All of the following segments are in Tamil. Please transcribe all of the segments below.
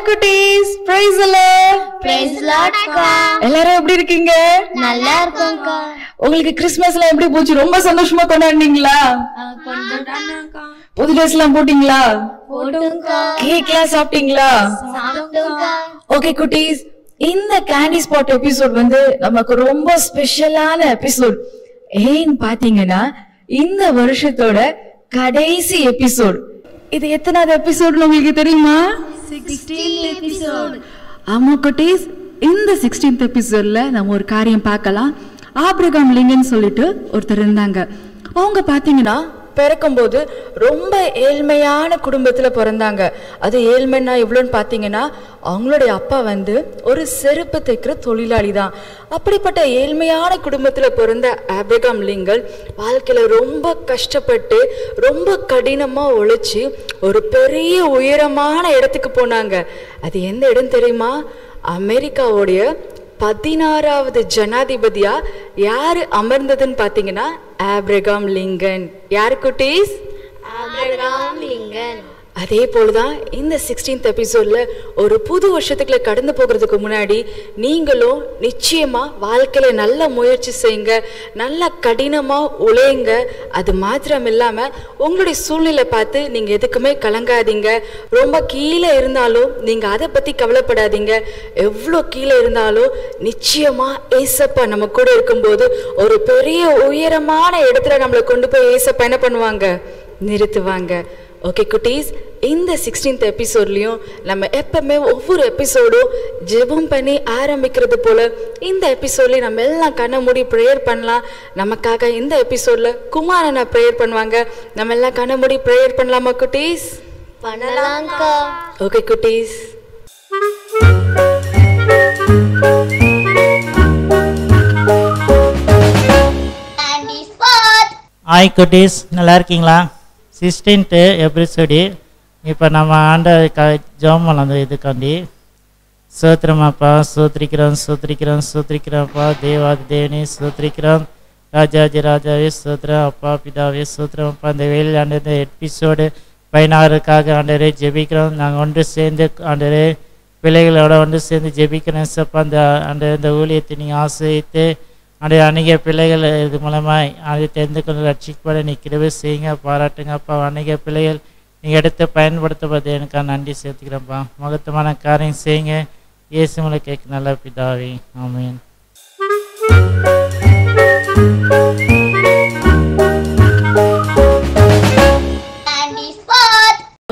Hello cuties, praise the Lord. Praise the Lord அக்கா. எல்லாரும் எப்படி இருக்கீங்க? நல்லா இருக்கோம் அக்கா. உங்களுக்கு கிறிஸ்மஸ்ல எப்படி போச்சு? ரொம்ப சந்தோஷமா கொண்டாடுனீங்களா? கொண்டாடுனேன்க்கா. புது ட்ரெஸ்லாம் போட்டீங்களா? போட்டோம்க்கா. கேக்லாம் சாப்பிட்டீங்களா? சாப்பிட்டோம்க்கா. Okay cuties, இந்த candy spot எபிசோட் வந்து நமக்கு ரொம்ப ஸ்பெஷலான எபிசோட். ஏன் பாத்தீங்கன்னா இந்த வருஷத்தோட கடைசி எபிசோட். இது எத்தனாவது எபிசோட்னு உங்களுக்கு தெரியுமா? 16th episode. ஆமா குட்டீஸ், இந்த 16th எபிசோட்ல நம்ம ஒரு காரியம் பார்க்கலாம். ஆபிரகாம் லிங்கன் சொல்லிட்டு ஒருத்தர் இருந்தாங்க. அவங்க பாத்தீங்கன்னா பிறக்கும்போது ரொம்ப ஏழ்மையான குடும்பத்தில் பிறந்தாங்க. அது ஏழ்மைன்னா எவ்வளோன்னு பார்த்தீங்கன்னா அவங்களுடைய அப்பா வந்து ஒரு செருப்பு தைக்கிற தொழிலாளி தான். அப்படிப்பட்ட ஏழ்மையான குடும்பத்தில் பிறந்த ஆபிரகாம் லிங்கன் வாழ்க்கையில் ரொம்ப கஷ்டப்பட்டு ரொம்ப கடினமாக உழைச்சி ஒரு பெரிய உயரமான இடத்துக்கு போனாங்க. அது எந்த இடம் தெரியுமா? அமெரிக்காவுடைய 16வது ஜனாதிபதியா யாரு அமர்ந்ததுன்னு பாத்தீங்கன்னா ஆபிரகாம் லிங்கன். யாரு குட்டீஸ்? Abraham Lincoln. அதே போலதான் இந்த 16th எபிசோட்ல ஒரு புது வருஷத்துக்குள்ள கடந்து போகிறதுக்கு முன்னாடி நீங்களும் நிச்சயமா வாழ்க்கையில நல்ல முயற்சி செய்யுங்க, நல்லா கடினமா உழையுங்க. அது மாத்திரம் இல்லாம உங்களுடைய சூழ்நிலை பார்த்து நீங்க எதுக்குமே கலங்காதீங்க. ரொம்ப கீழே இருந்தாலும் நீங்க அதை பத்தி கவலைப்படாதீங்க. எவ்வளோ கீழே இருந்தாலும் நிச்சயமா ஏசப்பா நம்ம கூட இருக்கும்போது ஒரு பெரிய உயரமான இடத்துல நம்மளை கொண்டு போய் ஏசப்பா என்ன பண்ணுவாங்க? நிறுத்துவாங்க. ஓகே குட்டீஸ், இந்த 16th எபிசோட்லையும் நம்ம எப்பவுமே ஒவ்வொரு எபிசோடும் ஜெபம் பண்ணி ஆரம்பிக்கிறது போல் இந்த எபிசோட்லேயும் நம்ம எல்லாம் கண்ணை மூடி ப்ரேயர் பண்ணலாம். நமக்காக இந்த எபிசோடில் குமாரனை ப்ரேயர் பண்ணுவாங்க. நம்ம எல்லாம் கண்ணை மூடி ப்ரேயர் பண்ணலாமா குட்டீஸ்? பண்ணலாம்க்கா. ஓகே குட்டீஸ், ஹாய் குட்டீஸ், நல்லா இருக்கீங்களா? 16th எபிசோடு இப்போ நம்ம ஆண்ட ஜெபம் பண்ணலாம். இதுக்காண்டி சோத்திரமாப்பா, சோத்திரிக்கிறோம்ப்பா. தேவாதி தேவனே சோத்திரிக்கிறோம். ராஜாஜி ராஜாவே சோத்திரம். அப்பா பிதாவே சோத்திரம். அப்பா அந்த வேலையில் ஆண்டு இந்த எபிசோடு 16க்காக ஆண்டரே ஜெபிக்கிறோம். நாங்கள் ஒன்று சேர்ந்து ஆண்டரே பிள்ளைகளோட ஒன்று சேர்ந்து ஜெபிக்கிறோம். சப்பா அந்த ஆண்டு இந்த ஊழியத்தை நீங்கள் ஆசிரியத்து அப்படியே அநேக பிள்ளைகள் இது மூலமாக அதை தெரிந்து கொண்டு ரட்சிக்கப்பட நிற்கிறவே செய்யுங்க, பாராட்டுங்கப்பா. அநேக பிள்ளைகள் நீங்கள் எடுத்து பயன்படுத்தப்பது எனக்காக நன்றி சேர்த்துக்கிறேன்ப்பா. மகத்துவமான காரியம் செய்யுங்க. இயேசு மூலம் கேட்க நல்ல பிதாவே, ஆமென்.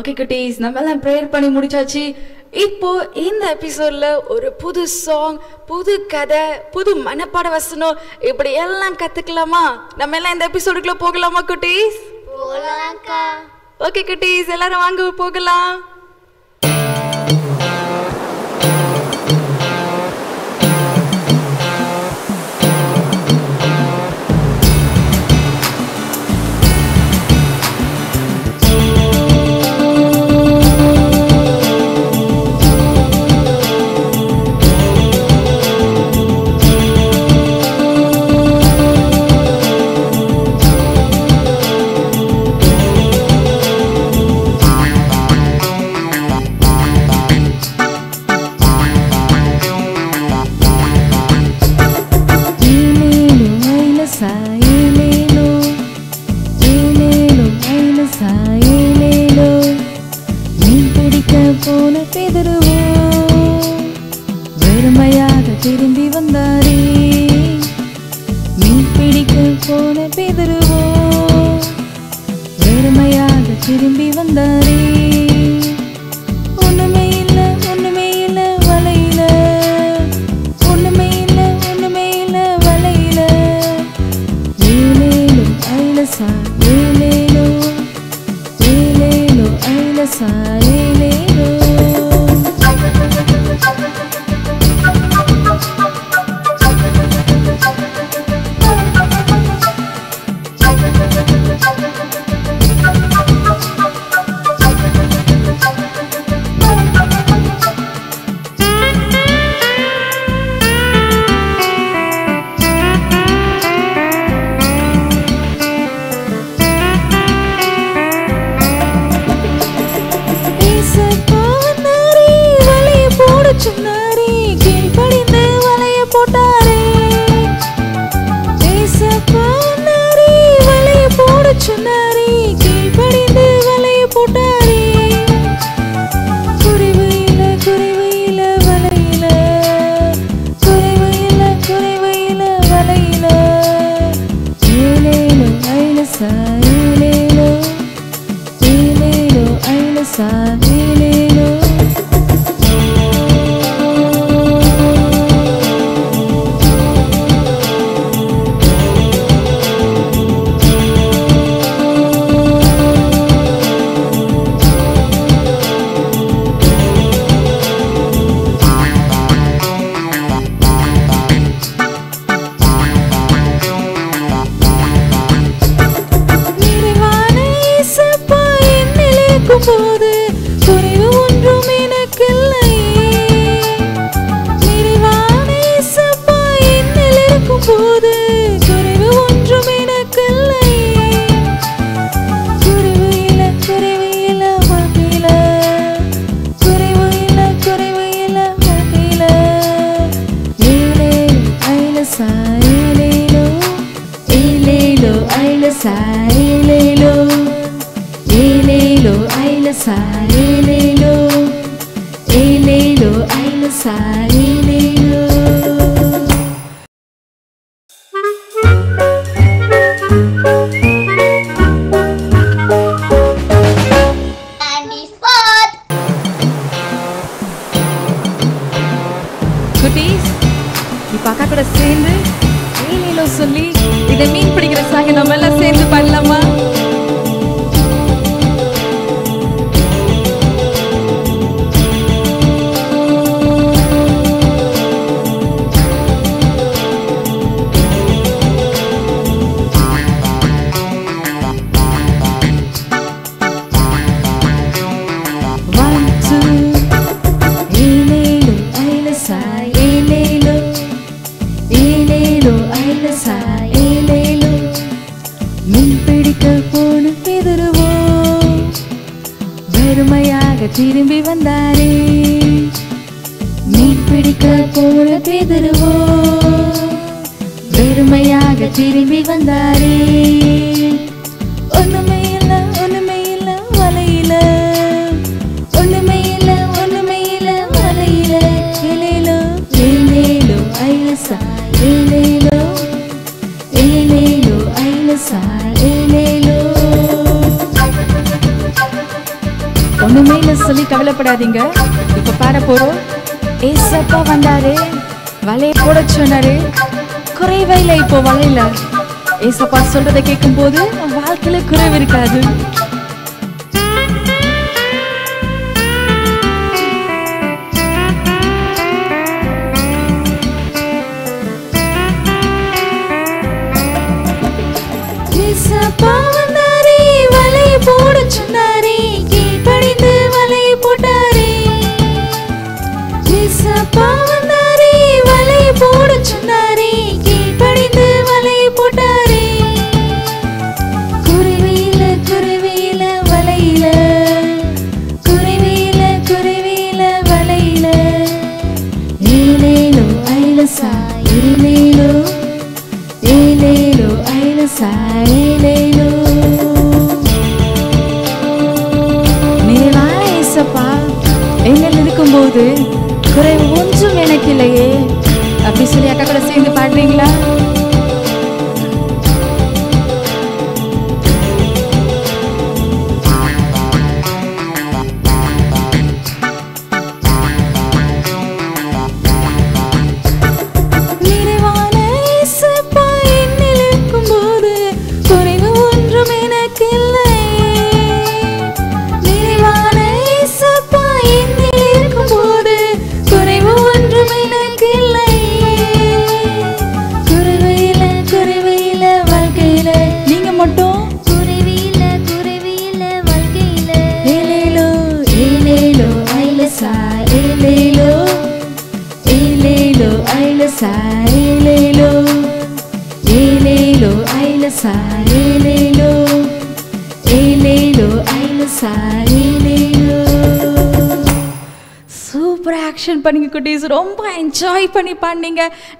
ஓகே குட்டீஸ், நம்ம எல்லாம் ப்ரேயர் பண்ணி முடிச்சாச்சு. இப்போ இந்த எபிசோட்ல ஒரு புது சாங், புது கதை, புது மனப்பாட வசனம், இப்படி எல்லாம் கத்துக்கலாமா? நம்ம எல்லாம் இந்த எபிசோடுக்குள்ள போகலாமா குட்டீஸ்? போகலாம்க்கா. ஓகே குட்டீஸ், எல்லாரும் வாங்க போகலாம்.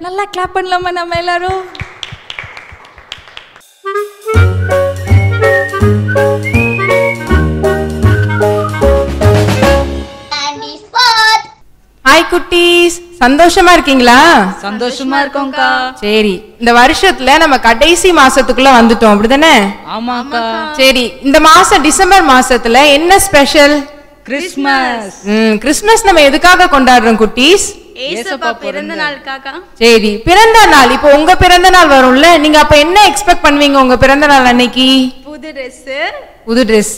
நல்லா கிளாப் பண்ணலாமா நம்ம எல்லாரும் Candy Spot Hi குட்டீஸ் சந்தோஷமா இருக்கீங்களா சந்தோஷமா இருக்கோம்கா சரி இந்த வருஷத்துல நம்ம கடைசி மாசத்துக்குள்ள வந்துட்டோம் அப்படிதானே ஆமாக்கா சரி இந்த மாசம் டிசம்பர் மாசத்துல என்ன ஸ்பெஷல் Christmas. Christmas நம்ம எதுக்காக கொண்டாடுறோம் குட்டீஸ்? ஏசப்பா பிறந்த நாளுக்காக. சரி, பிறந்த நாள் இப்போ உங்க பிறந்த நாள் வரும்ல, நீங்க அப்ப என்ன எக்ஸ்பெக்ட் பண்ணுவீங்க உங்க பிறந்த நாள் அன்னைக்கு? புது Dress. புது Dress.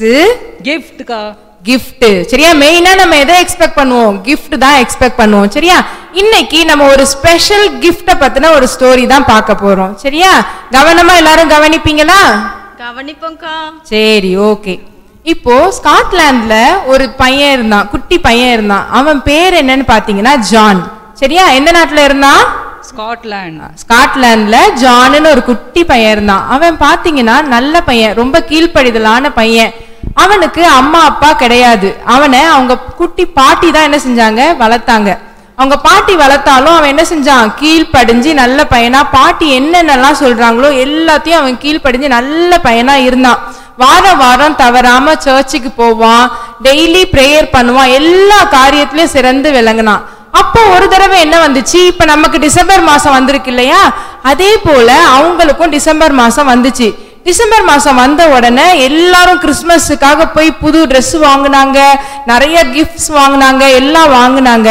Gift கா. Gift. சரியா, மெயினா நம்ம எதை எக்ஸ்பெக்ட் பண்ணுவோம்? Gift தான் எக்ஸ்பெக்ட் பண்ணுவோம். சரியா, இன்னைக்கு நம்ம ஒரு ஸ்பெஷல் gift பத்தின ஒரு ஸ்டோரி தான் பார்க்க போறோம். சரியா, கவனமா எல்லாரும் கவனிப்பீங்களா? கவனிப்போம்கா. சரி, ஓகே. இப்போ ஸ்காட்லாந்துல ஒரு பையன் இருந்தான், குட்டி பையன் இருந்தான். அவன் பேர் என்னன்னு பாத்தீங்கன்னா ஜான். சரியா, எந்த நாட்டுல இருந்தான்? ஸ்காட்லாந்துல ஜான்னு ஒரு குட்டி பையன் இருந்தான். அவன் பாத்தீங்கன்னா நல்ல பையன், ரொம்ப கீழ்ப்படிதலான பையன். அவனுக்கு அம்மா அப்பா கிடையாது. அவனை அவங்க குட்டி பாட்டி தான் என்ன செஞ்சாங்க? வளர்த்தாங்க. அவங்க பாட்டி வளர்த்தாலும் அவன் என்ன செஞ்சான்? கீழ்ப்படிஞ்சு நல்ல பையனா, பாட்டி என்னென்னலாம் சொல்றாங்களோ எல்லாத்தையும் அவன் கீழ்ப்படிஞ்சு நல்ல பையனா இருந்தான். வாரம் வாரம் தவறாம சர்ச்சுக்கு போவான், டெய்லி பிரேயர் பண்ணுவான், எல்லா காரியத்திலயும் சிறந்து விளங்கினான். அப்போ ஒரு தடவை என்ன வந்துச்சு, இப்ப நமக்கு டிசம்பர் மாசம் வந்திருக்கு இல்லையா, அதே போல அவங்களுக்கும் டிசம்பர் மாசம் வந்துச்சு. டிசம்பர் மாசம் வந்த உடனே எல்லாரும் கிறிஸ்மஸுக்காக போய் புது ட்ரெஸ் வாங்கினாங்க, நிறைய கிஃப்ட்ஸ் வாங்கினாங்க, எல்லாம் வாங்கினாங்க.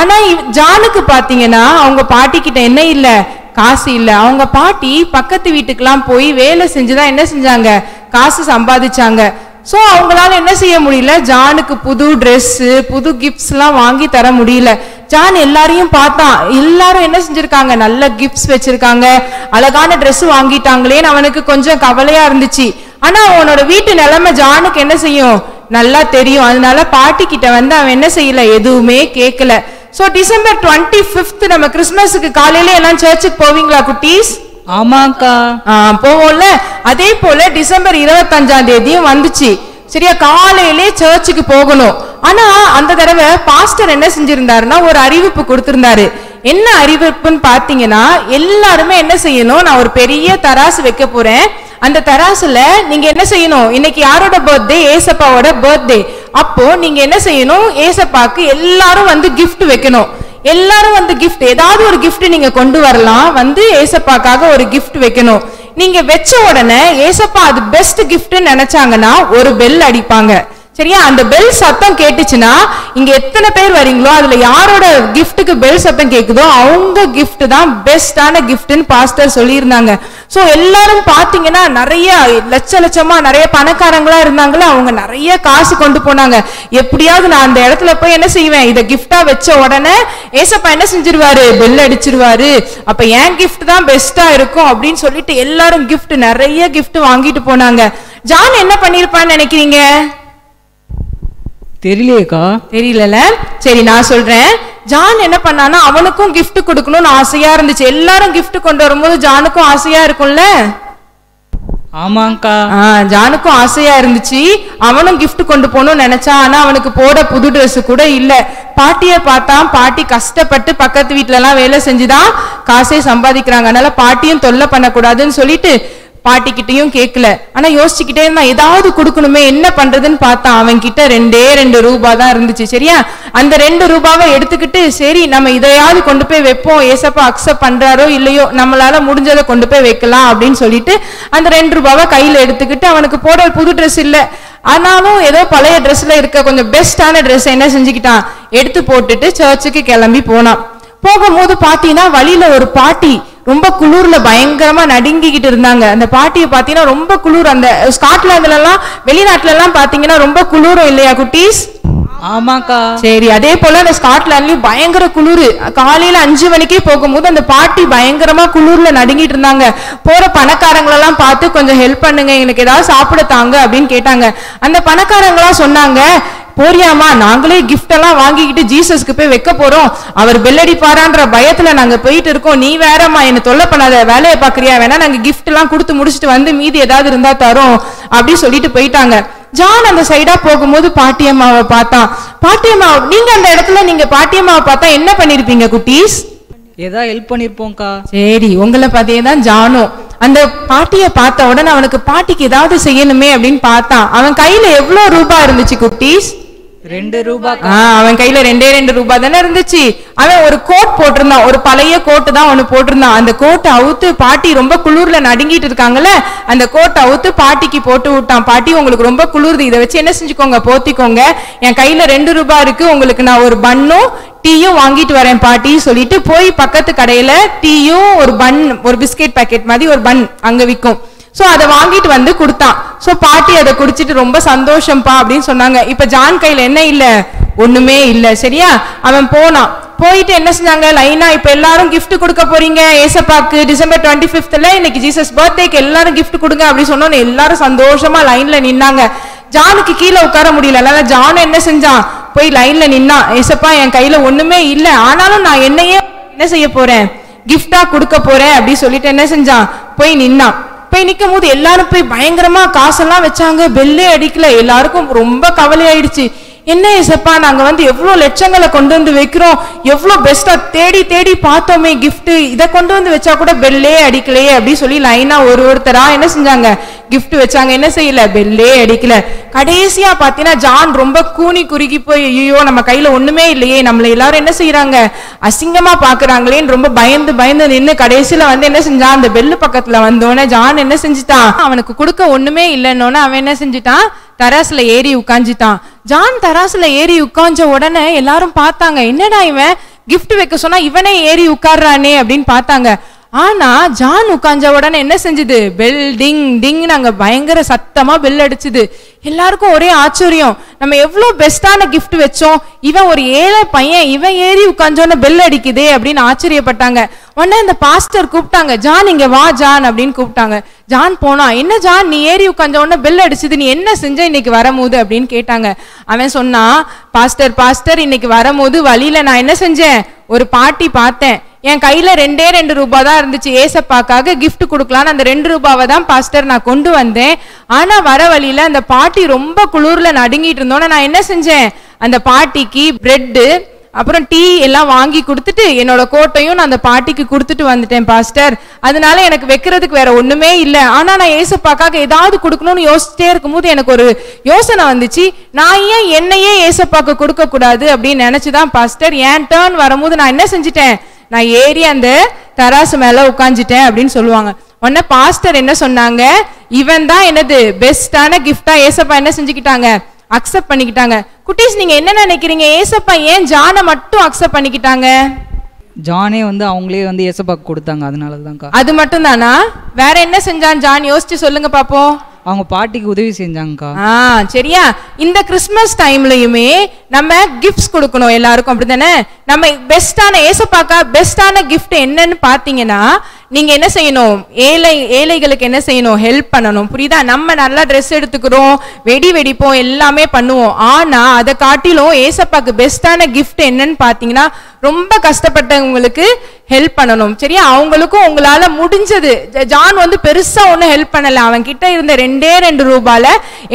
ஆனா ஜானுக்கு பாத்தீங்கன்னா அவங்க பாட்டி கிட்ட என்ன இல்ல? காசு இல்ல. அவங்க பாட்டி பக்கத்து வீட்டுக்கெல்லாம் போய் வேலை செஞ்சுதான் என்ன செஞ்சாங்க? காசு சம்பாதிச்சாங்க. சோ அவங்களால என்ன செய்ய முடியல, ஜானுக்கு புது ட்ரெஸ் புது கிஃப்ட்ஸ் எல்லாம் வாங்கி தர முடியல. ஜான் எல்லாரையும் பார்த்தான், எல்லாரும் என்ன செஞ்சிருக்காங்க? நல்ல கிஃப்ட்ஸ் வச்சிருக்காங்க, அழகான ட்ரெஸ் வாங்கிட்டாங்களேன்னு அவனுக்கு கொஞ்சம் கவலையா இருந்துச்சு. ஆனா அவனோட வீட்டு நிலைமை ஜானுக்கு என்ன செய்யும்? நல்லா தெரியும். அதனால பாட்டி கிட்ட வந்து அவன் என்ன செய்யல? எதுவுமே கேட்கல. சோ டிசம்பர் 25 நம்ம கிறிஸ்மஸுக்கு காலையில எல்லாம் சர்ச்சுக்கு போவீங்களா குட்டீஸ்? ஆமாக்கா, போவோம்ல. அதே போல டிசம்பர் 25 வந்துச்சு. சரியா, காலையிலே சர்ச்சுக்கு போகணும். ஆனா அந்த தடவை பாஸ்டர் என்ன செஞ்சிருந்தாருன்னா ஒரு அறிவிப்பு கொடுத்திருந்தாரு. என்ன அறிவிப்புன்னு பாத்தீங்கன்னா, எல்லாருமே என்ன செய்யணும்? நான் ஒரு பெரிய தராசு வைக்க போறேன். அந்த தராசுல நீங்க என்ன செய்யணும்? இன்னைக்கு யாரோட பர்த்டே? ஏசப்பாவோட பர்த்டே. அப்போ நீங்க என்ன செய்யணும்? ஏசப்பாக்கு எல்லாரும் வந்து கிஃப்ட் வைக்கணும். எல்லாரும் வந்து கிஃப்ட், ஏதாவது ஒரு கிஃப்ட் நீங்க கொண்டு வரலாம். வந்து ஏசப்பாக்காக ஒரு கிஃப்ட் வைக்கணும். நீங்க வச்ச உடனே ஏசப்பா அது பெஸ்ட் கிஃப்ட் நினைச்சாங்கன்னா ஒரு பெல் அடிப்பாங்க. சரியா, அந்த பெல் சத்தம் கேட்டுச்சுன்னா இங்க எத்தனை பேர் வரீங்களோ அதுல யாரோட கிஃப்ட்டுக்கு பெல் சத்தம் கேக்குதோ அவங்க கிஃப்ட் தான் பெஸ்டான கிஃப்ட்னு பாஸ்டர் சொல்லியிருந்தாங்க. சோ எல்லாரும் பாத்தீங்கன்னா நிறைய லட்ச லட்சமா நிறைய பணக்காரங்களா இருந்தாங்களே, அவங்க நிறைய காசு கொண்டு போனாங்க. எப்படியாவது நான் அந்த இடத்துல போய் என்ன செய்வேன்? இதை கிஃப்டா வச்ச உடனே ஏசப்பா என்ன செஞ்சிருவாரு? பெல் அடிச்சிருவாரு. அப்ப என் கிஃப்ட் தான் பெஸ்டா இருக்கும் அப்படின்னு சொல்லிட்டு எல்லாரும் கிஃப்ட், நிறைய கிஃப்ட் வாங்கிட்டு போனாங்க. ஜான் என்ன பண்ணிருப்பான்னு நினைக்கிறீங்க? தெரியலையேக்கா. தெரியல, சரி நான் சொல்றேன். ஜான் என்ன பண்ணானா, அவனுக்கும் கிஃப்ட் கொடுக்கணும்னு ஆசையா இருந்துச்சு. எல்லாரும் கிஃப்ட் கொண்டு வரும்போது ஜானுக்கும் ஆசையா இருக்கும்ல? ஆமாங்கா, ஜானுக்கும் ஆசையா இருந்துச்சு. அவனும் கிஃப்ட் கொண்டு போகணும்னு நினைச்சா. ஆனா அவனுக்கு போட புது ட்ரெஸ் கூட இல்ல. பாட்டிய பார்த்தான், பாட்டி கஷ்டப்பட்டு பக்கத்து வீட்டுல எல்லாம் வேலை செஞ்சுதான் காசே சம்பாதிக்கிறாங்க, அதனால பாட்டியும் தொல்லை பண்ணக்கூடாதுன்னு சொல்லிட்டு பாட்டிக்கிட்டையும் கேட்கல. ஆனா யோசிச்சுக்கிட்டே இருந்தான், ஏதாவது கொடுக்கணுமே, என்ன பண்றதுன்னு பார்த்தான். அவன் கிட்ட ரெண்டு ரூபா தான் இருந்துச்சு. சரியா, அந்த 2 ரூபாவை எடுத்துக்கிட்டு, சரி நம்ம இதையாவது கொண்டு போய் வைப்போம், ஏசப்பா அக்செப்ட் பண்றாரோ இல்லையோ நம்மளால முடிஞ்சதை கொண்டு போய் வைக்கலாம் அப்படின்னு சொல்லிட்டு அந்த 2 ரூபாவை கையில எடுத்துக்கிட்டு, அவனுக்கு போட புது ட்ரெஸ் இல்ல, ஆனாலும் ஏதோ பழைய ட்ரெஸ்ல இருக்க கொஞ்சம் பெஸ்டான ட்ரெஸ் என்ன செஞ்சுக்கிட்டான்? எடுத்து போட்டுட்டு சர்ச்சுக்கு கிளம்பி போனான். போகும்போது பாத்தீங்கன்னா வழியில ஒரு பாட்டி ரொம்ப குளிர்ல பயங்கரமா நடுங்கிக்கிட்டு இருந்தாங்க. அந்த பாட்டியை பாத்தீங்கன்னா ரொம்ப குளிர். அந்த ஸ்காட்லாந்துல எல்லாம் வெளிநாட்டுல எல்லாம் பாத்தீங்கன்னா ரொம்ப குளிரும் இல்லையா குட்டீஸ்? ஆமாக்கா. சரி, அதே போல அந்த ஸ்காட்லாந்துலயும் பயங்கர குளிர். காலையில 5 மணிக்கே போகும்போது அந்த பாட்டி பயங்கரமா குளிர்ல நடுங்கிட்டு இருந்தாங்க. போற பணக்காரங்களெல்லாம் பார்த்து, கொஞ்சம் ஹெல்ப் பண்ணுங்க, எனக்கு ஏதாவது சாப்பிட தாங்க அப்படின்னு கேட்டாங்க. அந்த பணக்காரங்களாம் சொன்னாங்க, போறியாமா, நாங்களே கிஃப்ட் எல்லாம் வாங்கிக்கிட்டு ஜீசஸ்க்கு போய் வைக்க போறோம், அவர் பெல்லடிப்பாரான்ற பயத்துல நாங்க போயிட்டு இருக்கோம், நீ வேறம்மா என்ன தொல்லை பண்ணாத, வேலையை பாக்குறியா, வேணா நாங்க கிஃப்ட் எல்லாம் கொடுத்து முடிச்சுட்டு வந்து மீதி ஏதாவது இருந்தா தரோம் அப்படி சொல்லிட்டு போயிட்டாங்க. ஜான் அந்த சைடா போகும்போது பாட்டியம்மாவை பார்த்தான். பாட்டியம்மாவை நீங்க அந்த இடத்துல நீங்க பாட்டியம்மாவை பார்த்தா என்ன பண்ணிருப்பீங்க குட்டீஸ்? ஏதாவது ஹெல்ப் பண்ணிருப்போம்க்கா. சரி, உங்களை பார்த்தே தான் ஜானும் அந்த பாட்டியை பார்த்த உடனே அவனுக்கு பாட்டிக்கு ஏதாவது செய்யணுமே அப்படின்னு பார்த்தான். அவன் கையில எவ்வளவு ரூபா இருந்துச்சு குட்டீஸ்? விக்கும் So, அதை வாங்கிட்டு வந்து குடுத்தான். So, பாட்டி அதை குடிச்சிட்டு ரொம்ப சந்தோஷம்பா அப்படின்னு சொன்னாங்க. இப்ப ஜான் கையில என்ன இல்ல? ஒண்ணுமே இல்ல. சரியா? அவன் போனான். போயிட்டு என்ன செஞ்சாங்க? லைனா இப்ப எல்லாரும் gift கொடுக்க போறீங்க. ஏசப்பாக்கு டிசம்பர் 25th இன்னைக்கு ஜீசஸ் பர்த்டேக்கு எல்லாரும் gift கொடுங்க அப்படி சொன்னோனே எல்லாரும் சந்தோஷமா லைன்ல நின்னாங்க. ஜானுக்கு கீழே உட்கார முடியல. அதனால ஜான் என்ன செஞ்சான்? போய் லைன்ல நின்னான். ஏசப்பா என் கையில ஒண்ணுமே இல்ல. ஆனாலும் நான் என்னையே என்ன செய்ய போறேன்? gift-ஆ கொடுக்க போறேன் அப்படி சொல்லிட்டு என்ன செஞ்சான்? போய் நின்னான். போய் நிக்கும் போது எல்லாரும் போய் பயங்கரமா காசெல்லாம் வச்சாங்க. பெல்லே அடிக்கல. எல்லாருக்கும் ரொம்ப கவலை ஆயிடுச்சு. என்ன ஏசப்பா நாங்க வந்து எவ்வளவு லட்சங்களை கொண்டு வந்து வைக்கிறோம், எவ்வளவு பெஸ்டா தேடி தேடி பார்த்தோமே கிஃப்ட், இதை கொண்டு வந்து வச்சா கூட பெல்லே அடிக்கலையே அப்படின்னு சொல்லி லைனா ஒருத்தரா என்ன செஞ்சாங்க? கிஃப்ட் வச்சாங்க. என்ன செய்யல? பெல்லே அடிக்கல. கடைசியா பாத்தீங்கன்னா ஜான் ரொம்ப கூனி குறுகி போய் ஐயோ நம்ம கையில ஒண்ணுமே இல்லையே, நம்மள எல்லாரும் என்ன செய்யறாங்க? அசிங்கமா பாக்குறாங்களேன்னு ரொம்ப பயந்து பயந்து நின்று கடைசியில வந்து என்ன செஞ்சான்? அந்த பெல்லு பக்கத்துல வந்தோடனே ஜான் என்ன செஞ்சுட்டான்? அவனுக்கு கொடுக்க ஒண்ணுமே இல்லைன்னோன்னு அவன் என்ன செஞ்சுட்டான்? தராசுல ஏறி உட்காந்துட்டான். ஜான் தராசுல ஏறி உட்கார்ந்த உடனே எல்லாரும் பார்த்தாங்க, என்னடா இவன் கிஃப்ட் வைக்க சொன்னா இவனே ஏறி உட்கார்றானே அப்படின்னு பார்த்தாங்க. ஆனா ஜான் உட்கார்ந்த உடனே என்ன செஞ்சது? பெல் டிங் டிங் நாங்க பயங்கர சத்தமா பெல் அடிச்சுது. எல்லாருக்கும் ஒரே ஆச்சரியம், நம்ம எவ்வளவு பெஸ்டான கிஃப்ட் வச்சோம், இவன் ஒரு ஏழை பையன் இவன் ஏறி உட்கார்ந்தோன்னு பெல் அடிக்குதே அப்படின்னு ஆச்சரியப்பட்டாங்க. உடனே அந்த பாஸ்டர் கூப்பிட்டாங்க, ஜான் இங்க வா ஜான் அப்படின்னு கூப்பிட்டாங்க. ஜான் போனா, என்ன ஜான் நீ ஏறி உட்கார்ந்த உடனே பெல் அடிச்சுது, நீ என்ன செஞ்ச இன்னைக்கு வரும்போது அப்படின்னு கேட்டாங்க. அவன் சொன்னா, பாஸ்டர் பாஸ்டர் இன்னைக்கு வரும்போது வழியில நான் என்ன செஞ்சேன்? ஒரு பாட்டி பார்த்தேன், என் கையில 2 ரூபாய் தான் இருந்துச்சு, ஏசப்பாக்காக கிஃப்ட் கொடுக்கலான்னு அந்த 2 ரூபாவை தான் பாஸ்டர் நான் கொண்டு வந்தேன். ஆனா வர வழியில அந்த பாட்டி ரொம்ப குளிர்ல நடுங்கிட்டு இருந்தோன்னு நான் என்ன செஞ்சேன்? அந்த பாட்டிக்கு பிரெட்டு அப்புறம் டீ எல்லாம் வாங்கி கொடுத்துட்டு என்னோட கோட்டையும் நான் அந்த பாட்டிக்கு கொடுத்துட்டு வந்துட்டேன் பாஸ்டர். அதனால எனக்கு வைக்கிறதுக்கு வேற ஒண்ணுமே இல்லை. ஆனா நான் ஏசப்பாக்காக ஏதாவது கொடுக்கணும்னு யோசிச்சிட்டே இருக்கும்போது எனக்கு ஒரு யோசனை வந்துச்சு, நான் ஏன் என்னையே ஏசப்பாக்கு கொடுக்க கூடாது அப்படின்னு நினைச்சுதான் பாஸ்டர் என் டர்ன் வரும்போது நான் என்ன செஞ்சுட்டேன்? நான் ஏறி அந்த தராசு மேல உட்காந்துட்டேன் அப்படின்னு சொல்லுவாங்க. உடனே பாஸ்டர் என்ன சொன்னாங்க? இவன் தான் என்னது பெஸ்டான கிஃப்டா ஏசப்பா என்ன செஞ்சுக்கிட்டாங்க? அக்செப்ட் பண்ணிக்கிட்டாங்க. குட்டீஸ் நீங்க என்ன நினைக்கிறீங்க? ஏசப்பா ஏன் ஜானை மட்டும் அக்செப்ட் பண்ணிக்கிட்டாங்க? ஜானே வந்து அவங்களே வந்து ஏசப்பாக்கு கொடுத்தாங்க, அதனாலதான். அது மட்டும் தானா? வேற என்ன செஞ்சான் ஜான்? யோசிச்சு சொல்லுங்க பாப்போம். அவங்க பாட்டிக்கு உதவி செஞ்சாங்கக்கா. சரியா? இந்த கிறிஸ்மஸ் டைம்லயுமே நம்ம கிஃப்ட்ஸ் கொடுக்கணும் எல்லாருக்கும், அப்படித்தானே? நம்ம பெஸ்டான ஏசப்பாக்கா பெஸ்டான கிஃப்ட் என்னன்னு பாத்தீங்கன்னா, நீங்க என்ன செய்யணும்? ஏழைகளுக்கு என்ன செய்யணும்? ஹெல்ப் பண்ணணும். புரியுதா? நம்ம நல்லா ட்ரெஸ் எடுத்துக்கிறோம், வெடி வெடிப்போம், எல்லாமே பண்ணுவோம். ஆனா அதை காட்டிலும் ஏசப்பாக்கு பெஸ்டான கிஃப்ட் என்னன்னு பாத்தீங்கன்னா, ரொம்ப கஷ்டப்பட்டவங்களுக்கு ஹெல்ப் பண்ணணும். சரியா? அவங்களுக்கும் உங்களால முடிஞ்சது. ஜான் வந்து பெருசா ஒன்னும் ஹெல்ப் பண்ணல, அவன் கிட்ட இருந்த 2 ரூபாயில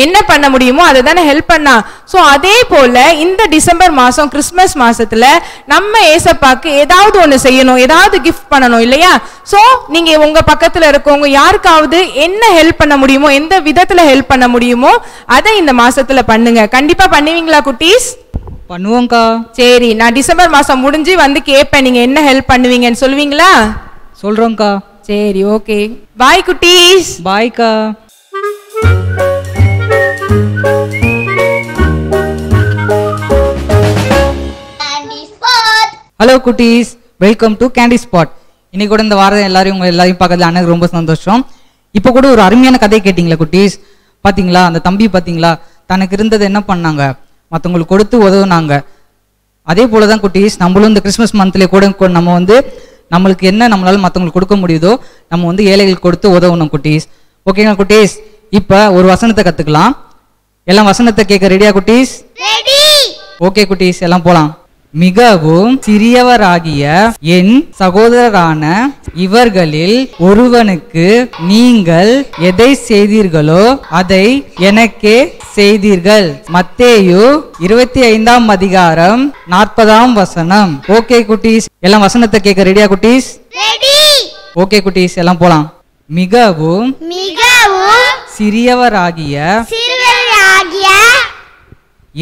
என்ன பண்ண முடியுமோ அதை தானே ஹெல்ப் பண்ணா. சோ அதே போல இந்த டிசம்பர் மாசம் கிறிஸ்மஸ் மாசத்துல நம்ம ஏசப்பாக்கு ஏதாவது ஒண்ணு செய்யணும், ஏதாவது கிஃப்ட் பண்ணணும் இல்லையா? சோ நீங்க உங்க பக்கத்துல இருக்கவங்க யாருக்காவது என்ன ஹெல்ப் பண்ண முடியுமோ, எந்த விதத்துல ஹெல்ப் பண்ண முடியுமோ அதை இந்த மாசத்துல பண்ணுங்க. கண்டிப்பா பண்ணுவீங்களா குட்டீஸ்? பண்ணுவோம்க்கா. சரி, நான் டிசம்பர் மாசம் முடிஞ்சு வந்து கேட்பேன், நீங்க என்ன ஹெல்ப் பண்ணுவீங்கன்னு சொல்லுவீங்களா? சொல்றோம்க்கா. சரி, ஓகே. பாய் குட்டீஸ். பாய்க்கா. ஹலோ குட்டீஸ், வெல்கம் டு கேண்டி ஸ்பாட். இன்னைக்கு கூட இந்த வாரம் உங்க எல்லாரையும் பார்க்கறதுல எனக்கு ரொம்ப சந்தோஷம். இப்போ கூட ஒரு அருமையான கதை கேட்டிங்களா குட்டீஸ்? பார்த்தீங்களா அந்த தம்பி பார்த்தீங்களா தனக்கு இருந்தது என்ன பண்ணாங்க? மற்றவங்களுக்கு கொடுத்து உதவுனாங்க. அதே போல தான் குட்டீஸ், நம்மளும் இந்த கிறிஸ்மஸ் மந்த்லேயே கூட நம்ம வந்து நம்மளுக்கு என்ன நம்மளால மற்றவங்களுக்கு கொடுக்க முடியுதோ நம்ம வந்து ஏழைகளுக்கு கொடுத்து உதவணும் குட்டீஸ். ஓகேங்களா குட்டீஸ்? இப்போ ஒரு வசனத்தை கற்றுக்கலாம். எல்லாம் வசனத்தை கேட்க ரெடியா குட்டீஸ்? ஓகே குட்டீஸ், எல்லாம் போகலாம். மிகவும் சிறியவராகிய என் சகோதரரான இவர்களில் ஒருவனுக்கு நீங்கள் எதை செய்தீர்களோ அதை எனக்கே செய்தீர்கள். மத்தேயு 25:40. ஓகே குட்டீஸ், எல்லாம் வசனத்தை கேட்க ரெடியா குட்டீஸ்? ஓகே குட்டீஸ், எல்லாம் போலாம். மிகவும் சிறியவராகிய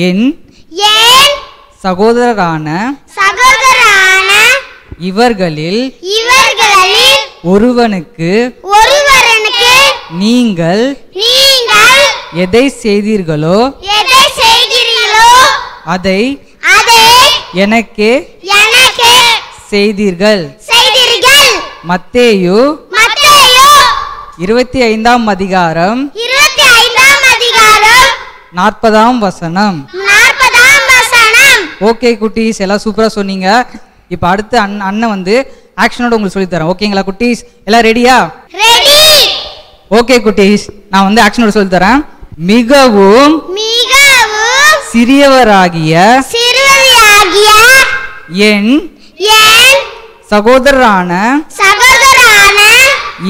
என் சகோதரரான இவர்களில் ஒருவனுக்கு நீங்கள் எதை செய்தீர்களோ அதை எனக்கே செய்தீர்கள். மத்தேயு 25-ஆம் அதிகாரம் 40-ஆம் வசனம். ஓகே குட்டீஸ், எல்லாம் சூப்பரா சொன்னீங்க. இப்போ அடுத்து அண்ணன் வந்து ஆக்ஷனோட உங்களுக்கு சொல்லி தரேன். ஓகேங்களா குட்டீஸ், எல்லாம் ரெடியா? ரெடி. ஓகே குட்டீஸ், நான் வந்து ஆக்ஷனோட சொல்லி தரேன். மிகவும் சிறியவராகிய என் சகோதரரான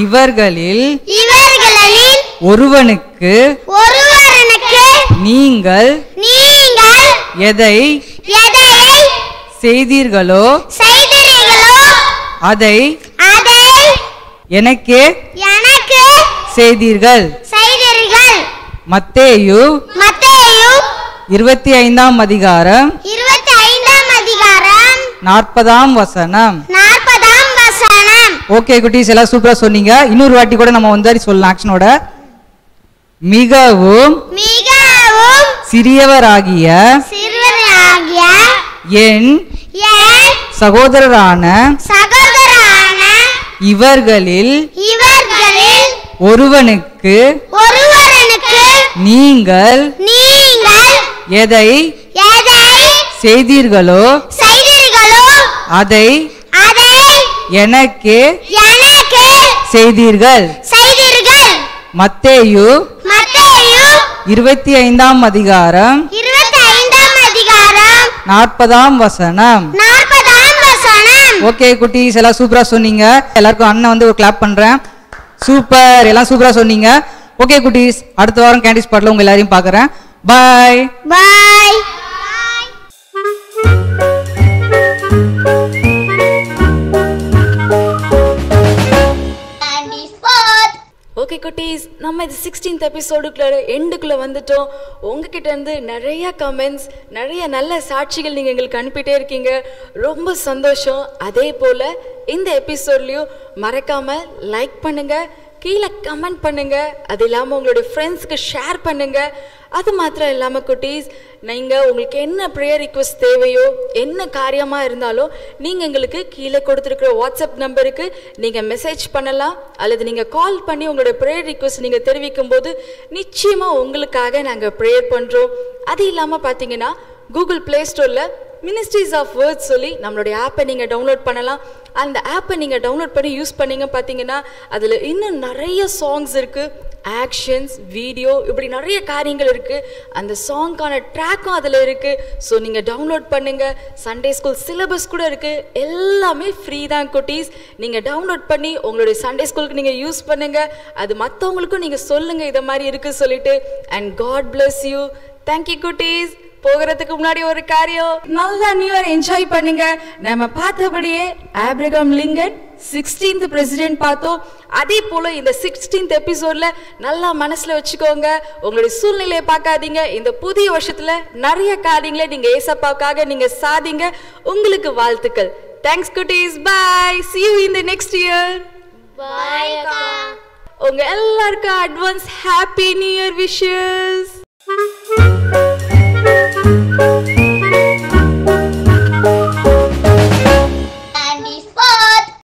இவர்களில் ஒருவனுக்கு நீங்கள் எதை செய்தீர்களோ அதை எனக்கே செய்தீர்கள். மத்தேயு 25-ஆம் அதிகாரம் 40-ஆம் வசனம். ஓகே குட்டீஸ், எல்லாம் சூப்பரா சொன்னீங்க. இன்னொரு வாட்டி கூட நம்ம வந்து சொல்லலாம் ஆக்ஷனோட. மிகவும் சிறியவராகிய என் சகோதரரான இவர்களில் ஒருவனுக்கு நீங்கள் எதை செய்தீர்களோ அதை எனக்கே செய்தீர்கள். மத்தேயு 25-ஆம் அதிகாரம் 40-ஆம் வசனம். ஓகே குட்டீஸ், எல்லாம் சூப்பரா சொன்னீங்க. எல்லாருக்கும் அண்ணன் வந்து ஒரு கிளாப் பண்றேன். சூப்பர், எல்லாம் சூப்பரா சொன்னீங்க. ஓகே குட்டீஸ், அடுத்த வாரம் கேண்டி ஸ்பாட்ல உங்க எல்லாரையும் பாக்குறேன். பாய் பாய். ஓகே குட்டீஸ், நம்ம இது 16th எபிசோடுக்குள்ள எண்டுக்குள்ளே வந்துட்டோம். உங்ககிட்டேருந்து நிறையா கமெண்ட்ஸ், நிறைய நல்ல சாட்சிகள் நீங்கள் எங்களுக்கு அனுப்பிட்டே இருக்கீங்க. ரொம்ப சந்தோஷம். அதே போல் இந்த எபிசோட்லேயும் மறக்காமல் லைக் பண்ணுங்கள், கீழே கமெண்ட் பண்ணுங்கள், அது இல்லாமல் உங்களுடைய ஃப்ரெண்ட்ஸுக்கு ஷேர் பண்ணுங்கள். அது மாத்திரம் இல்லாமல் குட்டீஸ், நீங்கள் உங்களுக்கு என்ன ப்ரேயர் ரிக்வஸ்ட் தேவையோ, என்ன காரியமாக இருந்தாலும் நீங்கள் எங்களுக்கு கீழே கொடுத்துருக்குற வாட்ஸ்அப் நம்பருக்கு நீங்கள் மெசேஜ் பண்ணலாம், அல்லது நீங்கள் கால் பண்ணி உங்களுடைய ப்ரேயர் ரிக்வஸ்ட் நீங்கள் தெரிவிக்கும் போது நிச்சயமாக உங்களுக்காக நாங்கள் ப்ரேயர் பண்ணுறோம். அது இல்லாமல் பார்த்தீங்கன்னா கூகுள் ப்ளே ஸ்டோரில் மினிஸ்ட்ரீஸ் ஆஃப் வேர்ட்ஸ் சொல்லி நம்மளுடைய ஆப்பை நீங்கள் டவுன்லோட் பண்ணலாம். அந்த ஆப்பை நீங்கள் டவுன்லோட் பண்ணி யூஸ் பண்ணிங்க பார்த்தீங்கன்னா அதில் இன்னும் நிறைய சாங்ஸ் இருக்குது, ஆக்ஷன்ஸ், வீடியோ, இப்படி நிறைய காரியங்கள் இருக்குது. அந்த சாங்கான ட்ராக்கும் அதில் இருக்குது. ஸோ நீங்கள் டவுன்லோட் பண்ணுங்கள். சண்டே ஸ்கூல் சிலபஸ் கூட இருக்குது. எல்லாமே ஃப்ரீ தான் குட்டீஸ். நீங்கள் டவுன்லோட் பண்ணி உங்களுடைய சண்டே ஸ்கூலுக்கு நீங்கள் யூஸ் பண்ணுங்கள். அது மற்றவங்களுக்கும் நீங்கள் சொல்லுங்கள் இதை மாதிரி இருக்குது சொல்லிட்டு. And God bless you. Thank you குட்டீஸ். போகிறதுக்கு முன்னாடி ஒரு காரியம், நல்லா நியூ இயர் என்ஜாய் பண்ணுங்க. நம்ம பார்த்தபடியே ஆப்ரகாம் லிங்கன் 16th பிரசிடென்ட் பார்த்தோம். அதே போல் இந்த 16th எபிசோடில் நல்லா மனசில் வச்சுக்கோங்க, உங்களுடைய சூழ்நிலையை பார்க்காதீங்க. இந்த புதிய வருஷத்தில் நிறைய காரியங்களை நீங்கள் ஏசப்பாவுக்காக நீங்கள் சாதிங்க. உங்களுக்கு வாழ்த்துக்கள். தேங்க்ஸ் குட்டீஸ். பாய். see you in the next year. பாய். உங்கள் எல்லாருக்கும் advance happy new year wishes.